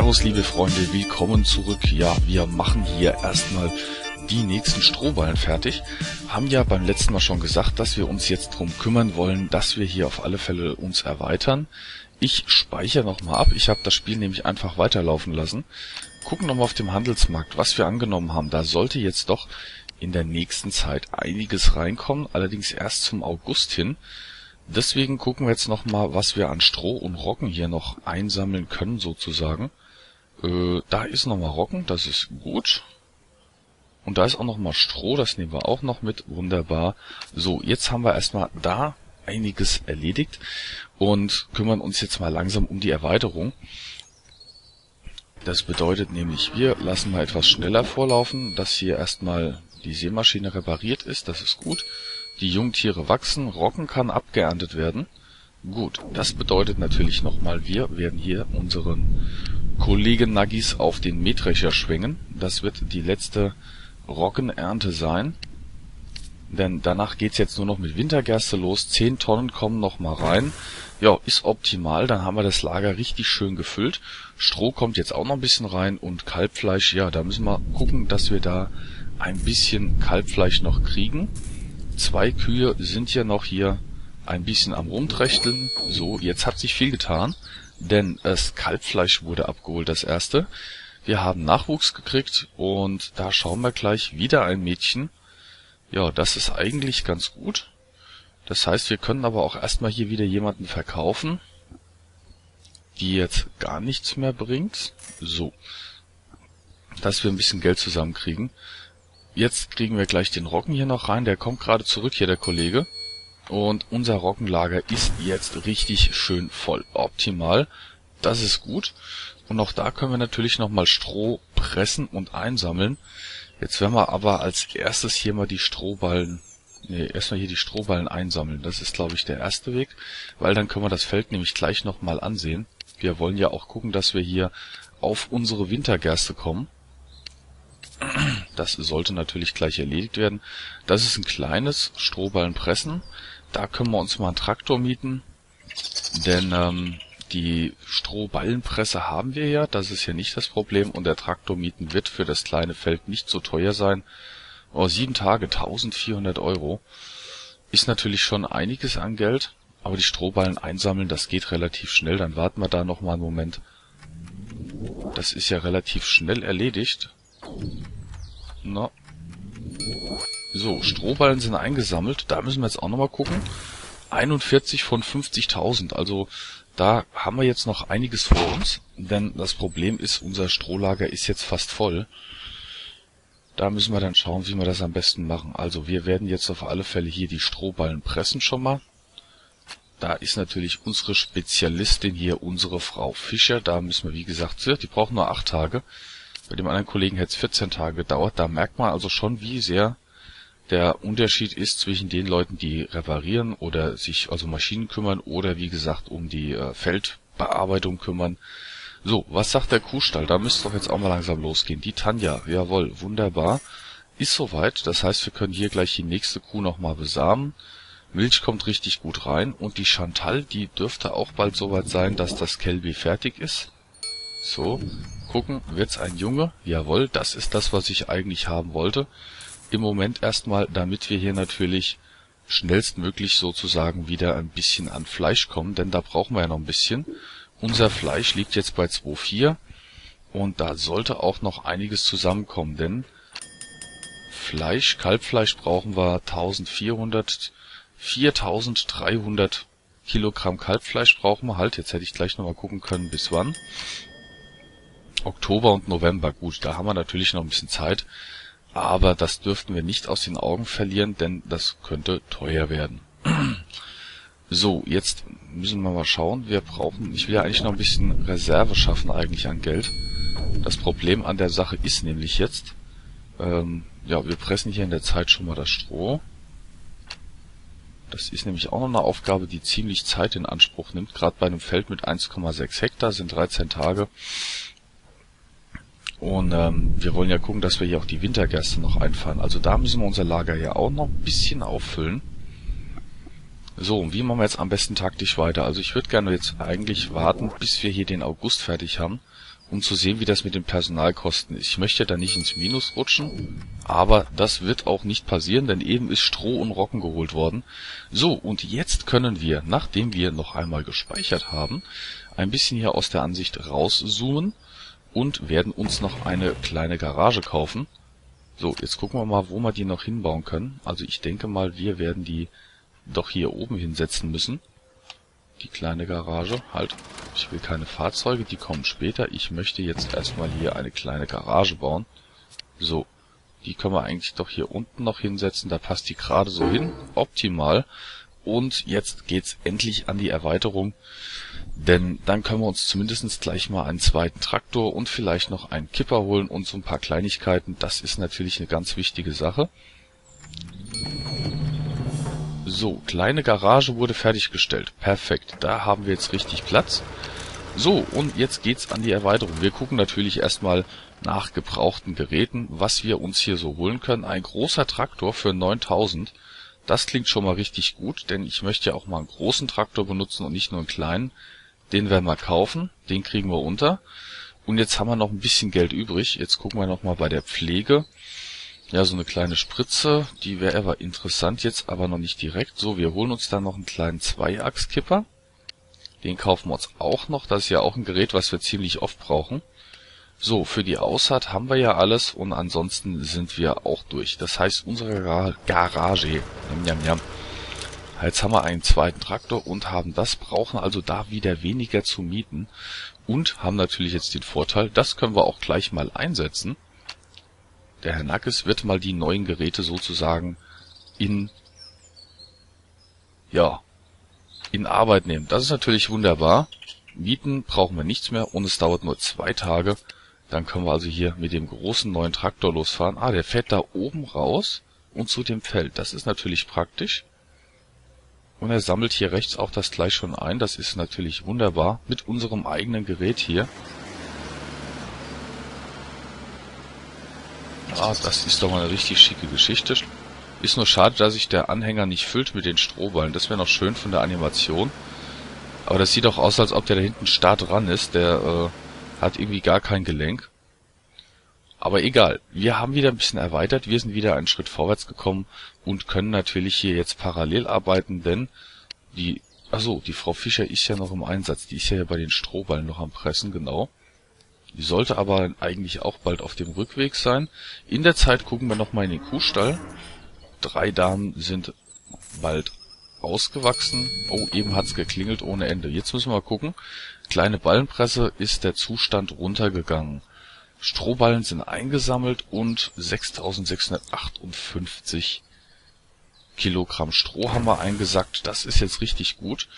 Servus liebe Freunde, willkommen zurück. Ja, wir machen hier erstmal die nächsten Strohballen fertig. Haben ja beim letzten Mal schon gesagt, dass wir uns jetzt drum kümmern wollen, dass wir hier auf alle Fälle uns erweitern. Ich speichere nochmal ab. Ich habe das Spiel nämlich einfach weiterlaufen lassen. Gucken nochmal auf dem Handelsmarkt, was wir angenommen haben. Da sollte jetzt doch in der nächsten Zeit einiges reinkommen, allerdings erst zum August hin. Deswegen gucken wir jetzt nochmal, was wir an Stroh und Roggen hier noch einsammeln können, sozusagen. Da ist nochmal Roggen, das ist gut. Und da ist auch nochmal Stroh, das nehmen wir auch noch mit. Wunderbar. So, jetzt haben wir erstmal da einiges erledigt und kümmern uns jetzt mal langsam um die Erweiterung. Das bedeutet nämlich, wir lassen mal etwas schneller vorlaufen, dass hier erstmal die Sämaschine repariert ist, das ist gut. Die Jungtiere wachsen, Roggen kann abgeerntet werden. Gut, das bedeutet natürlich nochmal, wir werden hier unseren Kollegen Nagis auf den Mähdrescher schwingen. Das wird die letzte Roggenernte sein. Denn danach geht's jetzt nur noch mit Wintergerste los. 10 Tonnen kommen nochmal rein. Ja, ist optimal. Dann haben wir das Lager richtig schön gefüllt. Stroh kommt jetzt auch noch ein bisschen rein und Kalbfleisch. Ja, da müssen wir gucken, dass wir da ein bisschen Kalbfleisch noch kriegen. 2 Kühe sind ja noch hier ein bisschen am Rumtrechteln. So, jetzt hat sich viel getan, denn das Kalbfleisch wurde abgeholt, das erste. Wir haben Nachwuchs gekriegt und da schauen wir gleich wieder ein Mädchen. Ja, das ist eigentlich ganz gut. Das heißt, wir können aber auch erstmal hier wieder jemanden verkaufen, die jetzt gar nichts mehr bringt. So, dass wir ein bisschen Geld zusammenkriegen. Jetzt kriegen wir gleich den Roggen hier noch rein. Der kommt gerade zurück hier, der Kollege. Und unser Roggenlager ist jetzt richtig schön voll. Optimal. Das ist gut. Und auch da können wir natürlich nochmal Stroh pressen und einsammeln. Jetzt werden wir aber als erstes hier mal die Strohballen... erstmal hier die Strohballen einsammeln. Das ist, glaube ich, der erste Weg. Weil dann können wir das Feld nämlich gleich nochmal ansehen. Wir wollen ja auch gucken, dass wir hier auf unsere Wintergerste kommen. Das sollte natürlich gleich erledigt werden. Das ist ein kleines Strohballenpressen. Da können wir uns mal einen Traktor mieten. Denn die Strohballenpresse haben wir ja. Das ist ja nicht das Problem. Und der Traktor mieten wird für das kleine Feld nicht so teuer sein. Oh, 7 Tage, 1400 €. Ist natürlich schon einiges an Geld. Aber die Strohballen einsammeln, das geht relativ schnell. Dann warten wir da nochmal einen Moment. Das ist ja relativ schnell erledigt. Na. So, Strohballen sind eingesammelt. Da müssen wir jetzt auch nochmal gucken. 41 von 50.000. Also da haben wir jetzt noch einiges vor uns. Denn das Problem ist, unser Strohlager ist jetzt fast voll. Da müssen wir dann schauen, wie wir das am besten machen. Also wir werden jetzt auf alle Fälle hier die Strohballen pressen schon mal. Da ist natürlich unsere Spezialistin hier, unsere Frau Fischer. Da müssen wir, wie gesagt, die braucht nur 8 Tage. Bei dem anderen Kollegen hätte es 14 Tage gedauert. Da merkt man also schon, wie sehr der Unterschied ist zwischen den Leuten, die reparieren oder sich also Maschinen kümmern oder wie gesagt um die Feldbearbeitung kümmern. So, was sagt der Kuhstall? Da müsste doch jetzt auch mal langsam losgehen. Die Tanja, jawohl, wunderbar, ist soweit. Das heißt, wir können hier gleich die nächste Kuh nochmal besamen. Milch kommt richtig gut rein. Und die Chantal, die dürfte auch bald soweit sein, dass das Kälbi fertig ist. So, gucken, wird's ein Junge? Jawohl, das ist das, was ich eigentlich haben wollte. Im Moment erstmal, damit wir hier natürlich schnellstmöglich sozusagen wieder ein bisschen an Fleisch kommen, denn da brauchen wir ja noch ein bisschen. Unser Fleisch liegt jetzt bei 2,4 und da sollte auch noch einiges zusammenkommen, denn Fleisch, Kalbfleisch brauchen wir 4.300 Kilogramm Kalbfleisch brauchen wir halt. Jetzt hätte ich gleich nochmal gucken können, bis wann. Oktober und November, gut, da haben wir natürlich noch ein bisschen Zeit, aber das dürften wir nicht aus den Augen verlieren, denn das könnte teuer werden. So, jetzt müssen wir mal schauen, ich will ja eigentlich noch ein bisschen Reserve schaffen eigentlich an Geld. Das Problem an der Sache ist nämlich jetzt, ja, wir pressen hier in der Zeit schon mal das Stroh. Das ist nämlich auch noch eine Aufgabe, die ziemlich Zeit in Anspruch nimmt, gerade bei einem Feld mit 1,6 Hektar sind 13 Tage. Und wir wollen ja gucken, dass wir hier auch die Wintergerste noch einfahren. Also da müssen wir unser Lager ja auch noch ein bisschen auffüllen. So, und wie machen wir jetzt am besten taktisch weiter? Also ich würde gerne jetzt eigentlich warten, bis wir hier den August fertig haben um zu sehen, wie das mit den Personalkosten ist. Ich möchte da nicht ins Minus rutschen, aber das wird auch nicht passieren, denn eben ist Stroh und Roggen geholt worden. So, und jetzt können wir, nachdem wir noch einmal gespeichert haben, ein bisschen hier aus der Ansicht rauszoomen und werden uns noch eine kleine Garage kaufen. So, jetzt gucken wir mal, wo wir die noch hinbauen können. Also ich denke mal, wir werden die doch hier oben hinsetzen müssen. Die kleine Garage. Halt, ich will keine Fahrzeuge, die kommen später. Ich möchte jetzt erstmal hier eine kleine Garage bauen. So, die können wir eigentlich doch hier unten noch hinsetzen. Da passt die gerade so hin. Optimal. Und jetzt geht's endlich an die Erweiterung. Denn dann können wir uns zumindest gleich mal einen zweiten Traktor und vielleicht noch einen Kipper holen und so ein paar Kleinigkeiten. Das ist natürlich eine ganz wichtige Sache. So, kleine Garage wurde fertiggestellt. Perfekt, da haben wir jetzt richtig Platz. So, und jetzt geht's an die Erweiterung. Wir gucken natürlich erstmal nach gebrauchten Geräten, was wir uns hier so holen können. Ein großer Traktor für 9000. Das klingt schon mal richtig gut, denn ich möchte ja auch mal einen großen Traktor benutzen und nicht nur einen kleinen. Den werden wir kaufen, den kriegen wir unter. Und jetzt haben wir noch ein bisschen Geld übrig. Jetzt gucken wir nochmal bei der Pflege. Ja, so eine kleine Spritze, die wäre aber interessant jetzt, aber noch nicht direkt. So, wir holen uns dann noch einen kleinen Zweiachskipper. Den kaufen wir uns auch noch. Das ist ja auch ein Gerät, was wir ziemlich oft brauchen. So, für die Aussaat haben wir ja alles und ansonsten sind wir auch durch. Das heißt, unsere Garage, jetzt haben wir einen zweiten Traktor und haben das, brauchen also da wieder weniger zu mieten und haben natürlich jetzt den Vorteil, das können wir auch gleich mal einsetzen. Der Herr Nackes wird mal die neuen Geräte sozusagen in Arbeit nehmen. Das ist natürlich wunderbar. Mieten brauchen wir nichts mehr und es dauert nur 2 Tage. Dann können wir also hier mit dem großen neuen Traktor losfahren. Ah, der fährt da oben raus und zu dem Feld. Das ist natürlich praktisch. Und er sammelt hier rechts auch das gleich schon ein. Das ist natürlich wunderbar mit unserem eigenen Gerät hier. Ah, das ist doch mal eine richtig schicke Geschichte. Ist nur schade, dass sich der Anhänger nicht füllt mit den Strohballen. Das wäre noch schön von der Animation. Aber das sieht doch aus, als ob der da hinten stark dran ist. Der hat irgendwie gar kein Gelenk. Aber egal, wir haben wieder ein bisschen erweitert, wir sind wieder einen Schritt vorwärts gekommen und können natürlich hier jetzt parallel arbeiten, denn die Frau Fischer ist ja noch im Einsatz, die ist ja bei den Strohballen noch am Pressen, genau. Die sollte aber eigentlich auch bald auf dem Rückweg sein. In der Zeit gucken wir nochmal in den Kuhstall. 3 Damen sind bald ausgewachsen. Oh, eben hat's geklingelt ohne Ende. Jetzt müssen wir mal gucken. Kleine Ballenpresse, ist der Zustand runtergegangen. Strohballen sind eingesammelt und 6658 Kilogramm Stroh haben wir eingesackt. Das ist jetzt richtig gut.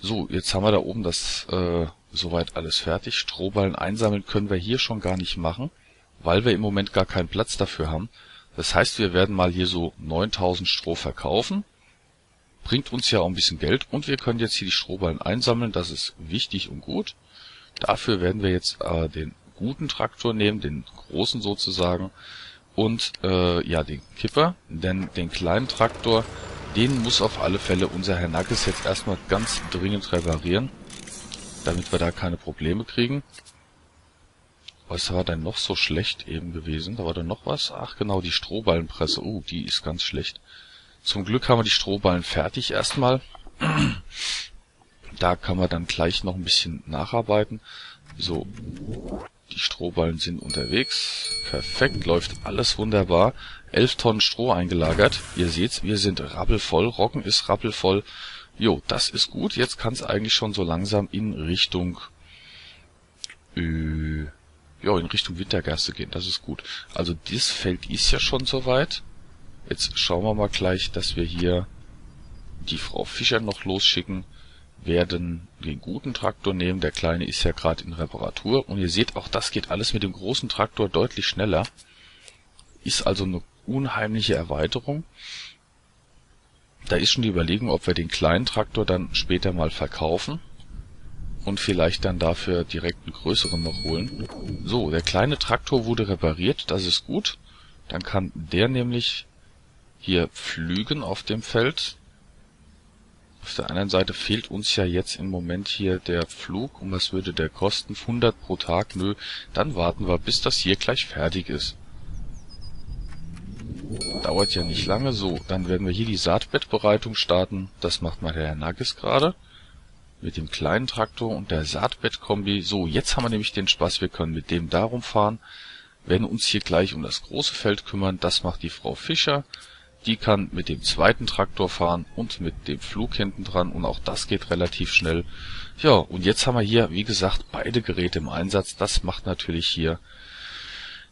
So, jetzt haben wir da oben das soweit alles fertig. Strohballen einsammeln können wir hier schon gar nicht machen, weil wir im Moment gar keinen Platz dafür haben. Das heißt, wir werden mal hier so 9000 Stroh verkaufen. Bringt uns ja auch ein bisschen Geld und wir können jetzt hier die Strohballen einsammeln. Das ist wichtig und gut. Dafür werden wir jetzt den guten Traktor nehmen, den großen sozusagen, und den Kipper, denn den kleinen Traktor, den muss auf alle Fälle unser Herr Nackes jetzt erstmal ganz dringend reparieren, damit wir da keine Probleme kriegen. Was war denn noch so schlecht eben gewesen? Da war dann noch was? Ach genau, die Strohballenpresse. Oh, die ist ganz schlecht. Zum Glück haben wir die Strohballen fertig erstmal. Da kann man dann gleich noch ein bisschen nacharbeiten. So, die Strohballen sind unterwegs. Perfekt, läuft alles wunderbar. 11 Tonnen Stroh eingelagert. Ihr seht's, wir sind rappelvoll. Roggen ist rappelvoll. Jo, das ist gut. Jetzt kann es eigentlich schon so langsam in Richtung Wintergerste gehen. Das ist gut. Also das Feld ist ja schon soweit. Jetzt schauen wir mal gleich, dass wir hier die Frau Fischer noch losschicken, werden den guten Traktor nehmen. Der kleine ist ja gerade in Reparatur. Und ihr seht, auch das geht alles mit dem großen Traktor deutlich schneller. Ist also eine unheimliche Erweiterung. Da ist schon die Überlegung, ob wir den kleinen Traktor dann später mal verkaufen und vielleicht dann dafür direkt einen größeren noch holen. So, der kleine Traktor wurde repariert. Das ist gut. Dann kann der nämlich hier pflügen auf dem Feld. Auf der anderen Seite fehlt uns ja jetzt im Moment hier der Flug. Und was würde der kosten? 100 pro Tag? Nö, dann warten wir, bis das hier gleich fertig ist. Dauert ja nicht lange. So, dann werden wir hier die Saatbettbereitung starten. Das macht mal der Herr Nagges gerade. Mit dem kleinen Traktor und der Saatbettkombi. So, jetzt haben wir nämlich den Spaß. Wir können mit dem da rumfahren. Werden uns hier gleich um das große Feld kümmern. Das macht die Frau Fischer. Die kann mit dem zweiten Traktor fahren und mit dem Flug hinten dran. Und auch das geht relativ schnell. Ja, und jetzt haben wir hier, wie gesagt, beide Geräte im Einsatz. Das macht natürlich hier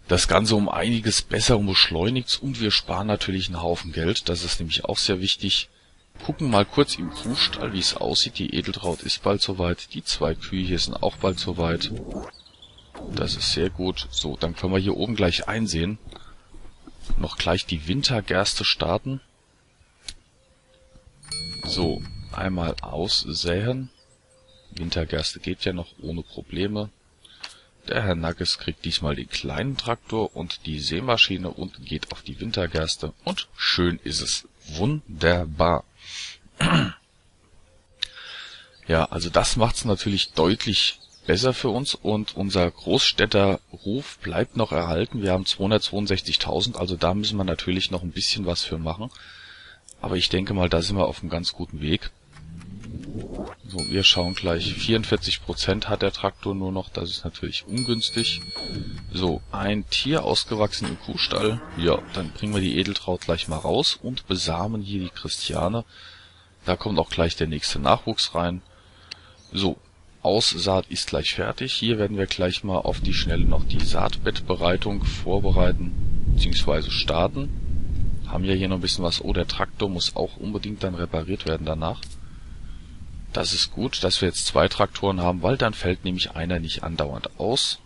das Ganze um einiges besser und beschleunigt. Und wir sparen natürlich einen Haufen Geld. Das ist nämlich auch sehr wichtig. Gucken mal kurz im Kuhstall, wie es aussieht. Die Edeltraut ist bald soweit. Die zwei Kühe hier sind auch bald soweit. Das ist sehr gut. So, dann können wir hier oben gleich einsehen. Noch gleich die Wintergerste starten. So, einmal aussäen. Wintergerste geht ja noch ohne Probleme. Der Herr Nagges kriegt diesmal den kleinen Traktor und die Sämaschine und geht auf die Wintergerste. Und schön ist es. Wunderbar. Ja, also das macht es natürlich deutlich besser für uns und unser Großstädterruf bleibt noch erhalten. Wir haben 262.000, also da müssen wir natürlich noch ein bisschen was für machen. Aber ich denke mal, da sind wir auf einem ganz guten Weg. So, wir schauen gleich. 44% hat der Traktor nur noch, das ist natürlich ungünstig. So, ein Tier ausgewachsen im Kuhstall. Ja, dann bringen wir die Edeltraut gleich mal raus und besamen hier die Christiane. Da kommt auch gleich der nächste Nachwuchs rein. So, Aussaat ist gleich fertig. Hier werden wir gleich mal auf die Schnelle noch die Saatbettbereitung vorbereiten bzw. starten. Haben ja hier noch ein bisschen was. Oh, der Traktor muss auch unbedingt dann repariert werden danach. Das ist gut, dass wir jetzt zwei Traktoren haben, weil dann fällt nämlich einer nicht andauernd aus.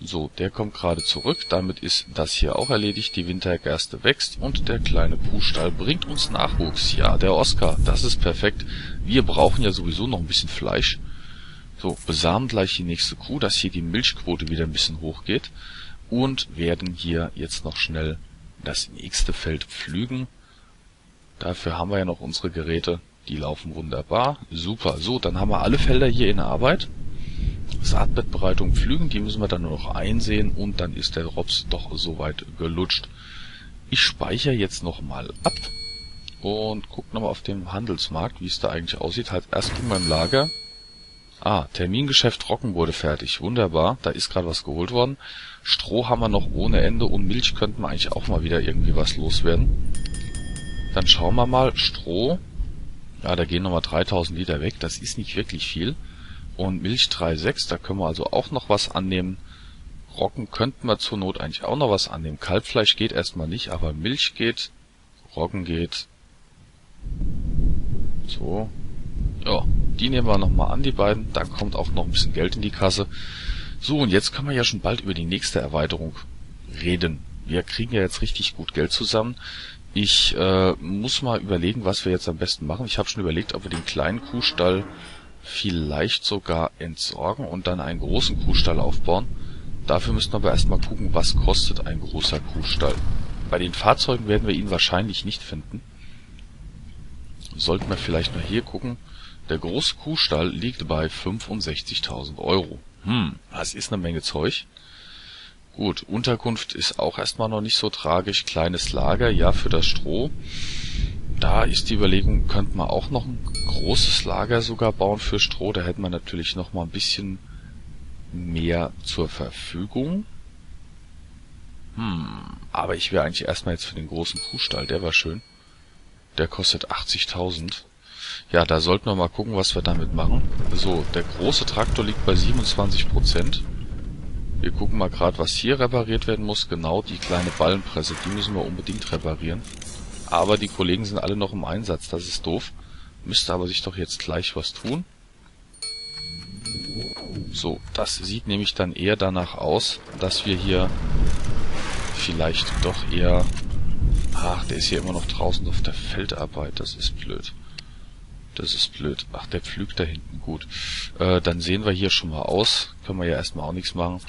So, der kommt gerade zurück. Damit ist das hier auch erledigt. Die Wintergerste wächst und der kleine Kuhstall bringt uns Nachwuchs. Ja, der Oscar, das ist perfekt. Wir brauchen ja sowieso noch ein bisschen Fleisch. So, besamen gleich die nächste Kuh, dass hier die Milchquote wieder ein bisschen hochgeht. Und werden hier jetzt noch schnell das nächste Feld pflügen. Dafür haben wir ja noch unsere Geräte. Die laufen wunderbar. Super. So, dann haben wir alle Felder hier in Arbeit. Saatbettbereitung pflügen, die müssen wir dann nur noch einsehen und dann ist der Rops doch soweit gelutscht. Ich speichere jetzt nochmal ab und gucke nochmal auf dem Handelsmarkt, wie es da eigentlich aussieht. Halt erst in meinem Lager. Ah, Termingeschäft Roggen wurde fertig. Wunderbar, da ist gerade was geholt worden. Stroh haben wir noch ohne Ende und Milch könnten wir eigentlich auch mal wieder irgendwie was loswerden. Dann schauen wir mal. Stroh. Ja, da gehen nochmal 3000 Liter weg. Das ist nicht wirklich viel. Und Milch 3,6, da können wir also auch noch was annehmen. Roggen könnten wir zur Not eigentlich auch noch was annehmen. Kalbfleisch geht erstmal nicht, aber Milch geht. Roggen geht. So. Ja, die nehmen wir nochmal an, die beiden. Da kommt auch noch ein bisschen Geld in die Kasse. So, und jetzt können wir ja schon bald über die nächste Erweiterung reden. Wir kriegen ja jetzt richtig gut Geld zusammen. Ich muss mal überlegen, was wir jetzt am besten machen. Ich habe schon überlegt, ob wir den kleinen Kuhstall vielleicht sogar entsorgen und dann einen großen Kuhstall aufbauen. Dafür müssen wir aber erstmal gucken, was kostet ein großer Kuhstall. Bei den Fahrzeugen werden wir ihn wahrscheinlich nicht finden. Sollten wir vielleicht mal hier gucken. Der große Kuhstall liegt bei 65.000 Euro. Das ist eine Menge Zeug. Gut, Unterkunft ist auch erstmal noch nicht so tragisch. Kleines Lager, ja, für das Stroh. Da ist die Überlegung, könnte man auch noch ein großes Lager sogar bauen für Stroh. Da hätten wir natürlich noch mal ein bisschen mehr zur Verfügung. Aber ich wäre eigentlich erstmal jetzt für den großen Kuhstall. Der war schön. Der kostet 80.000. Ja, da sollten wir mal gucken, was wir damit machen. So, der große Traktor liegt bei 27%. Wir gucken mal gerade, was hier repariert werden muss. Genau, die kleine Ballenpresse. Die müssen wir unbedingt reparieren. Aber die Kollegen sind alle noch im Einsatz. Das ist doof. Müsste aber sich doch jetzt gleich was tun. So, das sieht nämlich dann eher danach aus, dass wir hier vielleicht doch eher... Ach, der ist hier immer noch draußen auf der Feldarbeit. Das ist blöd. Das ist blöd. Ach, der pflügt da hinten. Gut. Dann sehen wir hier schon mal aus. Können wir ja erstmal auch nichts machen.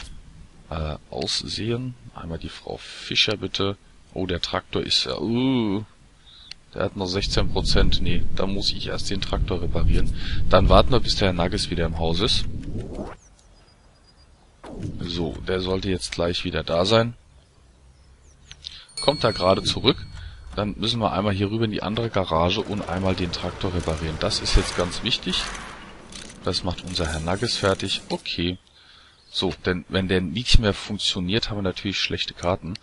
Aussehen. Einmal die Frau Fischer bitte. Oh, der Traktor ist ja... Der hat noch 16%. Nee, da muss ich erst den Traktor reparieren. Dann warten wir, bis der Herr Nagels wieder im Haus ist. So, der sollte jetzt gleich wieder da sein. Kommt da gerade zurück. Dann müssen wir einmal hier rüber in die andere Garage und einmal den Traktor reparieren. Das ist jetzt ganz wichtig. Das macht unser Herr Nagels fertig. Okay. So, denn wenn der nichts mehr funktioniert, haben wir natürlich schlechte Karten.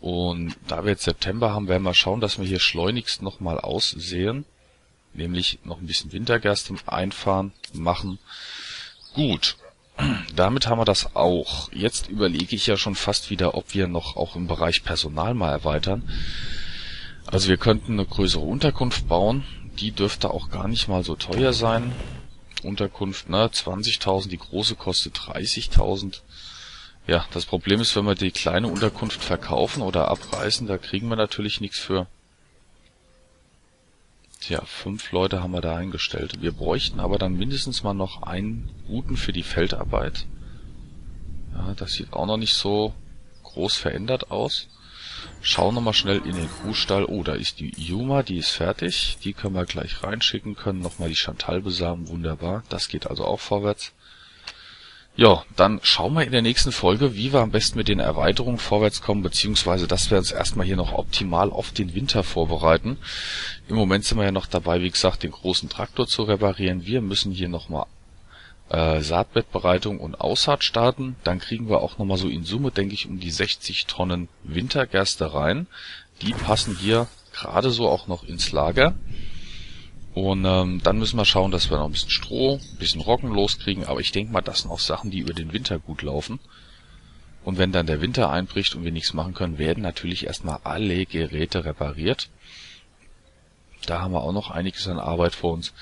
Und da wir jetzt September haben, werden wir schauen, dass wir hier schleunigst nochmal aussehen. Nämlich noch ein bisschen Wintergerste einfahren, machen. Gut, damit haben wir das auch. Jetzt überlege ich ja schon fast wieder, ob wir noch auch im Bereich Personal mal erweitern. Also wir könnten eine größere Unterkunft bauen. Die dürfte auch gar nicht mal so teuer sein. Unterkunft, ne, 20.000, die große kostet 30.000. Ja, das Problem ist, wenn wir die kleine Unterkunft verkaufen oder abreißen, da kriegen wir natürlich nichts für. Tja, 5 Leute haben wir da eingestellt. Wir bräuchten aber dann mindestens mal noch einen guten für die Feldarbeit. Ja, das sieht auch noch nicht so groß verändert aus. Schauen wir mal schnell in den Kuhstall. Oh, da ist die Yuma, die ist fertig. Die können wir gleich reinschicken, können nochmal die Chantal besamen. Wunderbar, das geht also auch vorwärts. Ja, dann schauen wir in der nächsten Folge, wie wir am besten mit den Erweiterungen vorwärts kommen, beziehungsweise, dass wir uns erstmal hier noch optimal auf den Winter vorbereiten. Im Moment sind wir ja noch dabei, wie gesagt, den großen Traktor zu reparieren. Wir müssen hier nochmal Saatbettbereitung und Aussaat starten. Dann kriegen wir auch nochmal so in Summe, denke ich, um die 60 Tonnen Wintergerste rein. Die passen hier gerade so auch noch ins Lager. Und dann müssen wir schauen, dass wir noch ein bisschen Stroh, ein bisschen Roggen loskriegen. Aber ich denke mal, das sind auch Sachen, die über den Winter gut laufen. Und wenn dann der Winter einbricht und wir nichts machen können, werden natürlich erstmal alle Geräte repariert. Da haben wir auch noch einiges an Arbeit vor uns.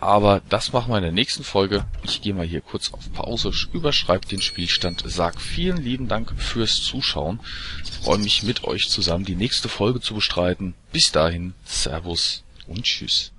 Aber das machen wir in der nächsten Folge. Ich gehe mal hier kurz auf Pause, überschreibe den Spielstand, sage vielen lieben Dank fürs Zuschauen. Freue mich, mit euch zusammen die nächste Folge zu bestreiten. Bis dahin, Servus und Tschüss.